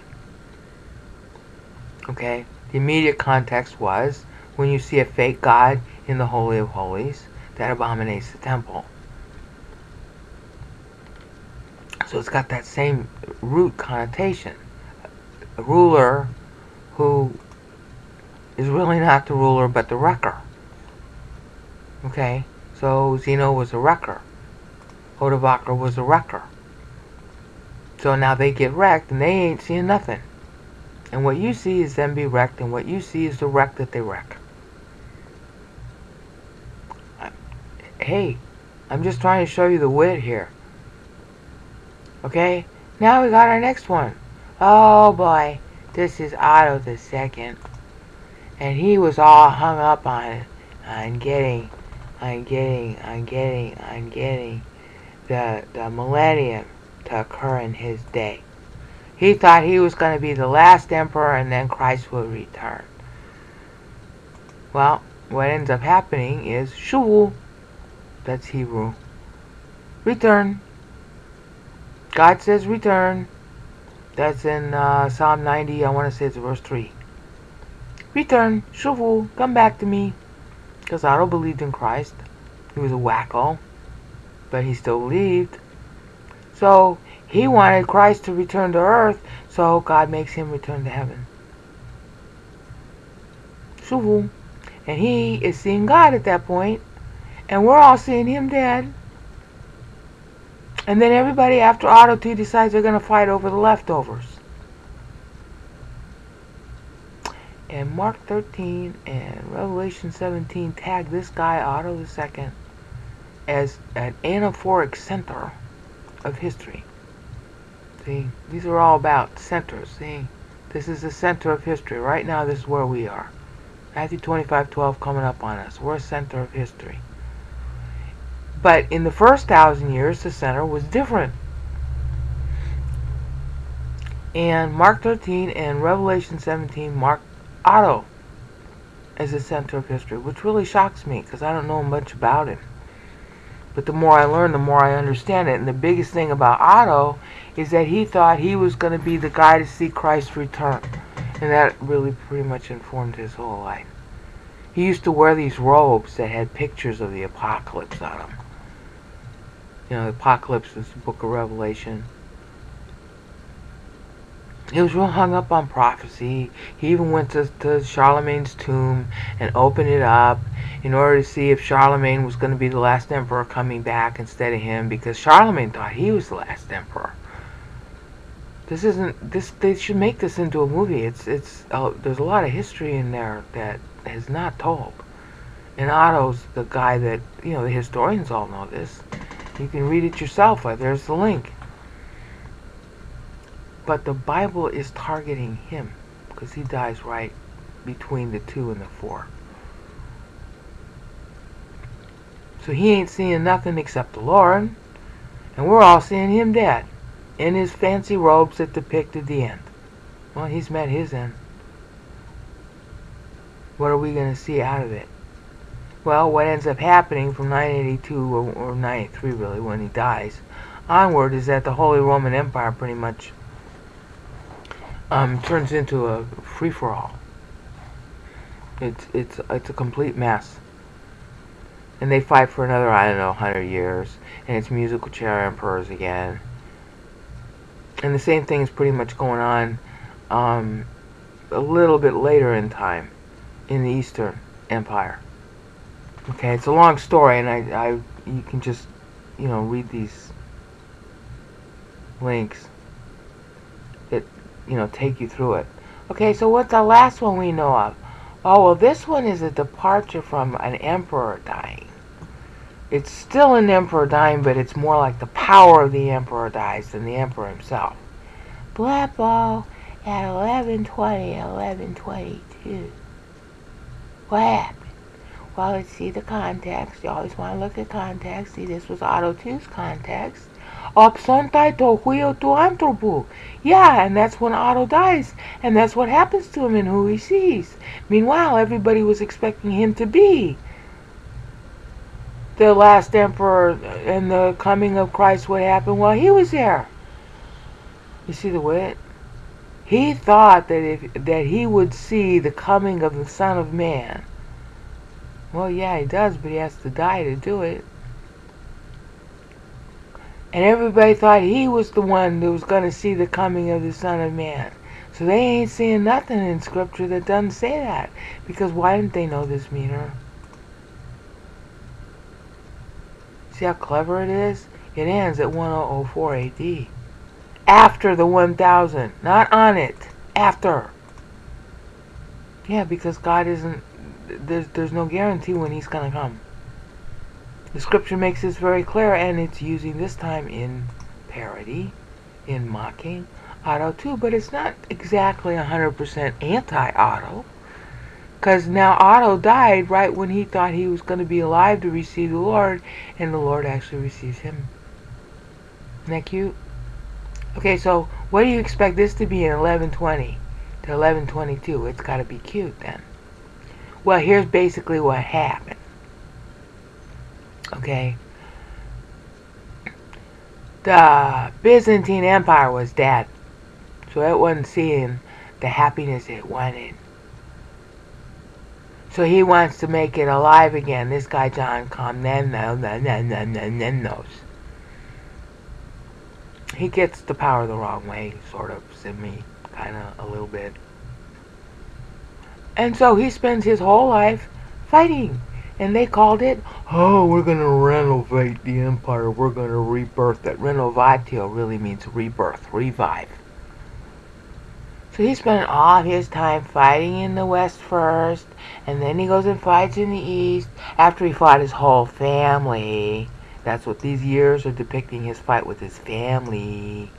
Okay? The immediate context was, when you see a fake god in the Holy of Holies, that abominates the temple. So it's got that same root connotation. A ruler who is really not the ruler but the wrecker. Okay, so Zeno was a wrecker. Odoacer was a wrecker. So now they get wrecked and they ain't seeing nothing. And what you see is them be wrecked, and what you see is the wreck that they wreck. Hey, I'm just trying to show you the wit here. Okay, now we got our next one. Oh boy, this is Otto II. And he was all hung up on getting the millennium to occur in his day. He thought he was going to be the last emperor and then Christ would return. Well, what ends up happening is Shul, that's Hebrew, return. God says return. That's in Psalm 90, I want to say it's verse 3. Return, Shuvul, come back to me. Because Otto believed in Christ. He was a wacko, but he still believed. So he wanted Christ to return to earth, so God makes him return to heaven. Shuvul. And he is seeing God at that point, and we're all seeing him dead. And then everybody after Otto II decides they're going to fight over the leftovers. And Mark 13 and Revelation 17 tag this guy, Otto II, as an anaphoric center of history. See, these are all about centers. See, this is the center of history. Right now, this is where we are. Matthew 25:12 coming up on us. We're a center of history. But in the first 1,000 years, the center was different. And Mark 13 and Revelation 17 mark Otto as the center of history, which really shocks me because I don't know much about him. But the more I learn, the more I understand it. And the biggest thing about Otto is that he thought he was going to be the guy to see Christ return. And that really pretty much informed his whole life. He used to wear these robes that had pictures of the apocalypse on them. You know, the apocalypse is the book of Revelation. He was real hung up on prophecy. He even went to Charlemagne's tomb and opened it up in order to see if Charlemagne was going to be the last emperor coming back instead of him, because Charlemagne thought he was the last emperor. This isn't this. They should make this into a movie. It's there's a lot of history in there that is not told. And Otto's the guy that, you know, the historians all know this. You can read it yourself. There's the link. But the Bible is targeting him because he dies right between the 2 and the 4. So he ain't seeing nothing except the Lord, and we're all seeing him dead in his fancy robes that depicted the end. Well, he's met his end. What are we going to see out of it? Well, what ends up happening from 982 or 983 really, when he dies, onward, is that the Holy Roman Empire pretty much turns into a free-for-all. It's a complete mess. And they fight for another, I don't know, 100 years, and it's musical chair emperors again. And the same thing is pretty much going on a little bit later in time in the Eastern Empire. Okay, it's a long story, and you can just, you know, read these links that, you know, take you through it. Okay, so what's the last one we know of? Oh, well, this one is a departure from an emperor dying. It's still an emperor dying, but it's more like the power of the emperor dies than the emperor himself. Blepo at 1120, 1122. What happened? Well, let's see the context. You always want to look at context. See, this was Otto II's context. Yeah, and that's when Otto dies, and that's what happens to him and who he sees. Meanwhile, everybody was expecting him to be the last emperor, and the coming of Christ would happen while he was there. You see the wit? He thought that that he would see the coming of the Son of Man. Well, yeah, he does, but he has to die to do it. And everybody thought he was the one that was going to see the coming of the Son of Man. So they ain't seeing nothing in Scripture that doesn't say that. Because why didn't they know this meter? See how clever it is? It ends at 1004 AD. After the 1000. Not on it. After. Yeah, because God isn't... There's no guarantee when he's going to come. The Scripture makes this very clear, and it's using this time in parody, in mocking Otto II, but it's not exactly 100% anti-Otto, because now Otto died right when he thought he was going to be alive to receive the Lord, and the Lord actually receives him. Isn't that cute? Okay, so what do you expect this to be in 1120 to 1122? It's got to be cute then. Well, here's basically what happened. Okay, the Byzantine Empire was dead, so it wasn't seeing the happiness it wanted. So he wants to make it alive again. This guy John Comnenos. He gets the power the wrong way, sort of, semi, kind of a little bit, and so he spends his whole life fighting. And they called it, oh, we're going to renovate the empire. We're going to rebirth it. Renovatio really means rebirth, revive. So he spent all his time fighting in the west first. And then he goes and fights in the east after he fought his whole family. That's what these years are depicting, his fight with his family.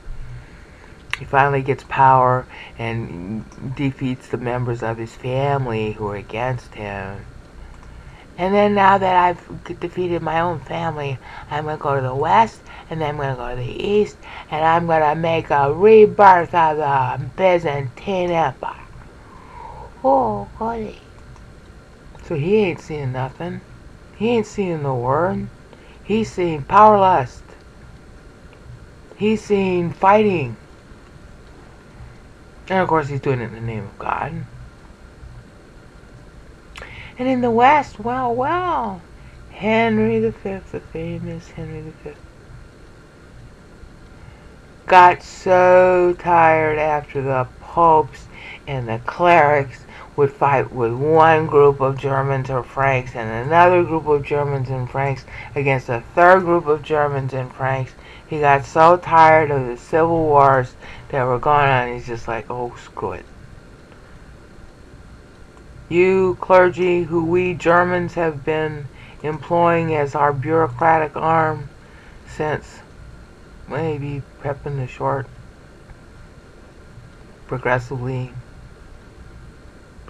He finally gets power and defeats the members of his family who are against him. And then now that I've defeated my own family, I'm going to go to the west, and then I'm going to go to the east, and I'm going to make a rebirth of the Byzantine Empire. Oh, golly. So he ain't seeing nothing. He ain't seeing the word. He's seeing power lust. He's seeing fighting. And of course he's doing it in the name of God. And in the West, well, well, Henry V, the famous Henry V, got so tired after the popes and the clerics would fight with one group of Germans or Franks and another group of Germans and Franks against a third group of Germans and Franks. He got so tired of the civil wars that were going on, he's just like, oh, screw it. You clergy who we Germans have been employing as our bureaucratic arm since maybe Pepin the Short, progressively,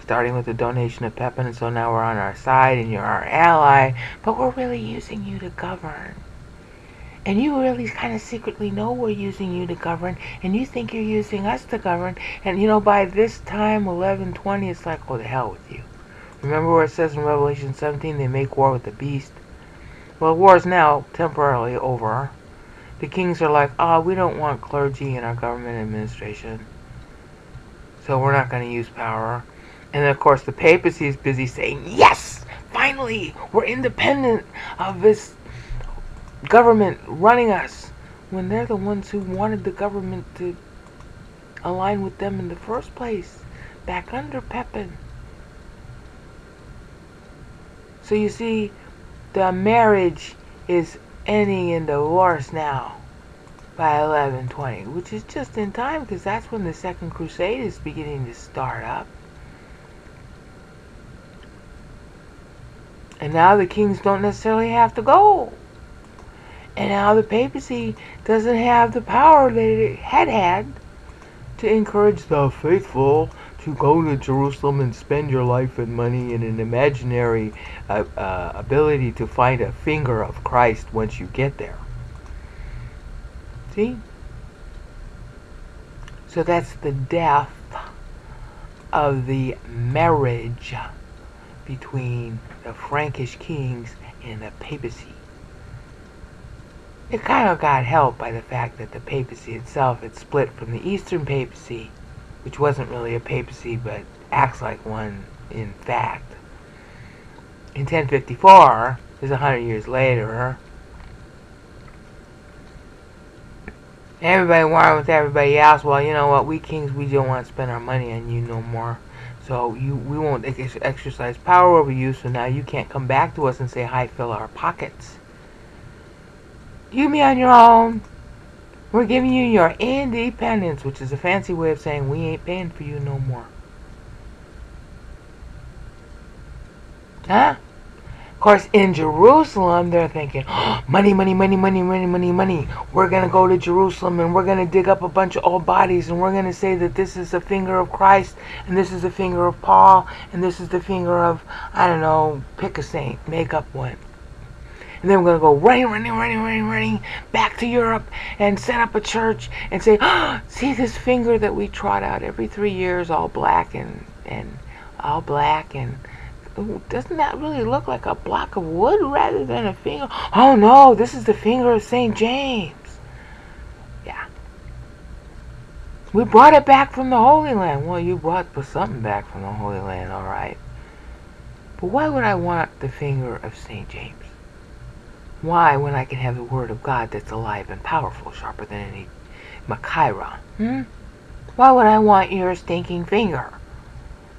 starting with the donation of Pepin, and so now we're on our side and you're our ally, but we're really using you to govern. And you really kind of secretly know we're using you to govern, and you think you're using us to govern. And you know, by this time, 1120, it's like, oh, the hell with you. Remember where it says in Revelation 17, they make war with the beast? Well, war is now temporarily over. The kings are like, oh, we don't want clergy in our government administration, so we're not going to use power. And then, of course, the papacy is busy saying, yes, finally, we're independent of this government running us, when they're the ones who wanted the government to align with them in the first place, back under Pepin. So you see, the marriage is ending in divorce now by 1120, which is just in time, because that's when the Second Crusade is beginning to start up. And now the kings don't necessarily have to go. And now the papacy doesn't have the power that it had to encourage the faithful to go to Jerusalem and spend your life and money in an imaginary ability to find a finger of Christ once you get there. See? So that's the death of the marriage between the Frankish kings and the papacy. It kind of got helped by the fact that the papacy itself had split from the Eastern papacy, which wasn't really a papacy but acts like one in fact. In 1054, is 100 years later, Everybody wired with everybody else. Well, you know what? We kings, we don't want to spend our money on you no more. So we won't exercise power over you. So now you can't come back to us and say, "Hi, fill our pockets. You be on your own. We're giving you your independence," which is a fancy way of saying we ain't paying for you no more. Huh? Of course, in Jerusalem, they're thinking, "Oh, money, money, money, money, money, money, money. We're going to go to Jerusalem and we're going to dig up a bunch of old bodies and we're going to say that this is the finger of Christ and this is the finger of Paul and this is the finger of, I don't know, pick a saint, make up one. And then we're going to go running back to Europe and set up a church and say, 'Oh, see this finger that we trot out every 3 years, all black and all black, and doesn't that really look like a block of wood rather than a finger? Oh no, this is the finger of St. James. Yeah. We brought it back from the Holy Land." Well, you brought something back from the Holy Land, alright. But why would I want the finger of St. James? Why, when I can have the Word of God that's alive and powerful, sharper than any Machaira? Why would I want your stinking finger?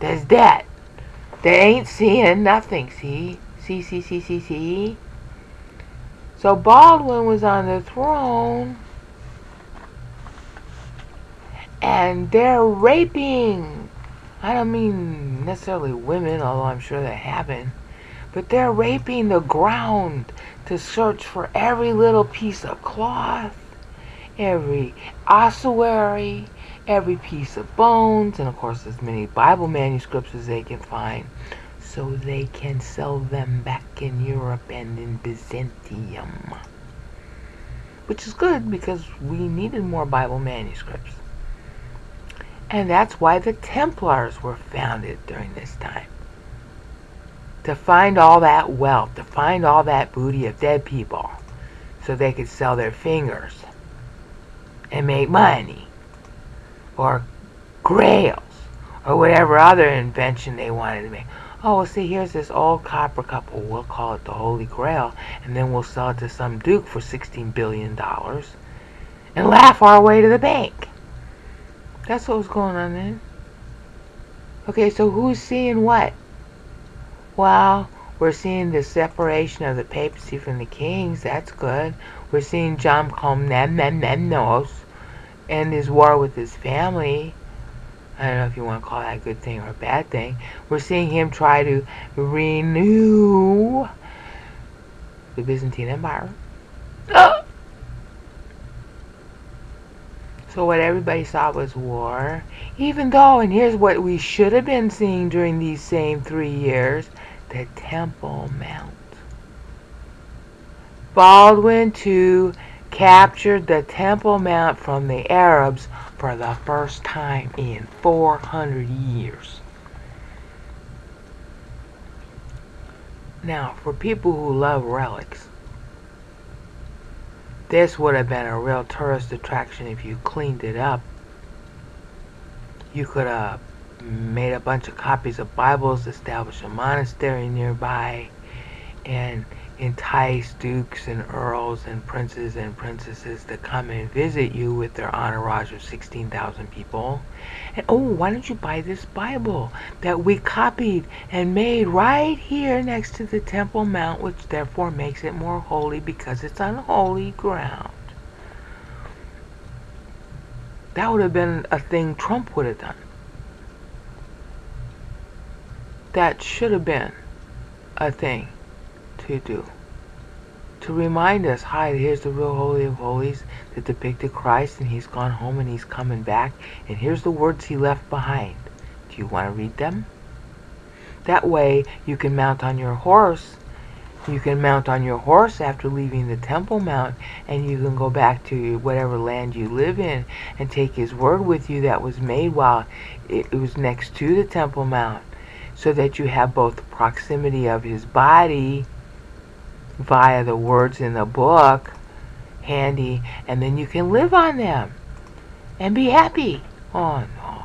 That's dead. They ain't seeing nothing, see? See? So Baldwin was on the throne, and they're raping. I don't mean necessarily women, although I'm sure that happened. But they're raping the ground to search for every little piece of cloth, every ossuary, every piece of bones, and of course as many Bible manuscripts as they can find, so they can sell them back in Europe and in Byzantium. Which is good, because we needed more Bible manuscripts. And that's why the Templars were founded during this time. To find all that wealth, to find all that booty of dead people, so they could sell their fingers and make money, or grails, or whatever other invention they wanted to make. Oh, well, see, here's this old copper cup. Well, we'll call it the Holy Grail, and then we'll sell it to some duke for $16 billion and laugh our way to the bank. That's what was going on then. Okay, so who's seeing what? Well, we're seeing the separation of the papacy from the kings. That's good. We're seeing John Comnenus end his war with his family. I don't know if you want to call that a good thing or a bad thing. We're seeing him try to renew the Byzantine Empire. So what everybody saw was war, even though, and here's what we should have been seeing during these same 3 years, the Temple Mount. Baldwin II captured the Temple Mount from the Arabs for the first time in 400 years. Now, for people who love relics, this would have been a real tourist attraction if you cleaned it up. You could have made a bunch of copies of Bibles, established a monastery nearby, and entice dukes and earls and princes and princesses to come and visit you with their entourage of 16,000 people. And oh, why don't you buy this Bible that we copied and made right here next to the Temple Mount, which therefore makes it more holy because it's on holy ground? That would have been a thing Trump would have done. That should have been a thing to do, to remind us, hi, here's the real Holy of Holies that depicted Christ, and he's gone home and he's coming back, and here's the words he left behind. Do you want to read them? That way you can mount on your horse. You can mount on your horse after leaving the Temple Mount, and you can go back to whatever land you live in and take his word with you that was made while it was next to the Temple Mount, so that you have both the proximity of his body via the words in the book handy, and then you can live on them and be happy. Oh no,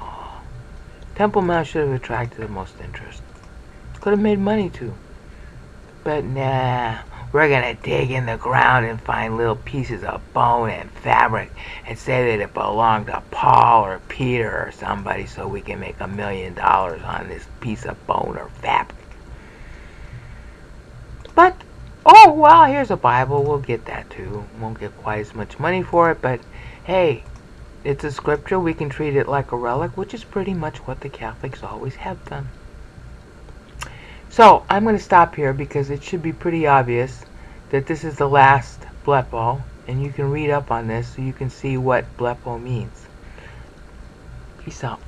Temple Mount should have attracted the most interest. Could have made money too, but nah, We're going to dig in the ground and find little pieces of bone and fabric and say that it belonged to Paul or Peter or somebody so we can make $1 million on this piece of bone or fabric. But, oh, well, here's a Bible. We'll get that, too. Won't get quite as much money for it, but, hey, it's a scripture. We can treat it like a relic, which is pretty much what the Catholics always have done. So, I'm going to stop here because it should be pretty obvious that this is the last blepo, and you can read up on this so you can see what blepo means. Peace out.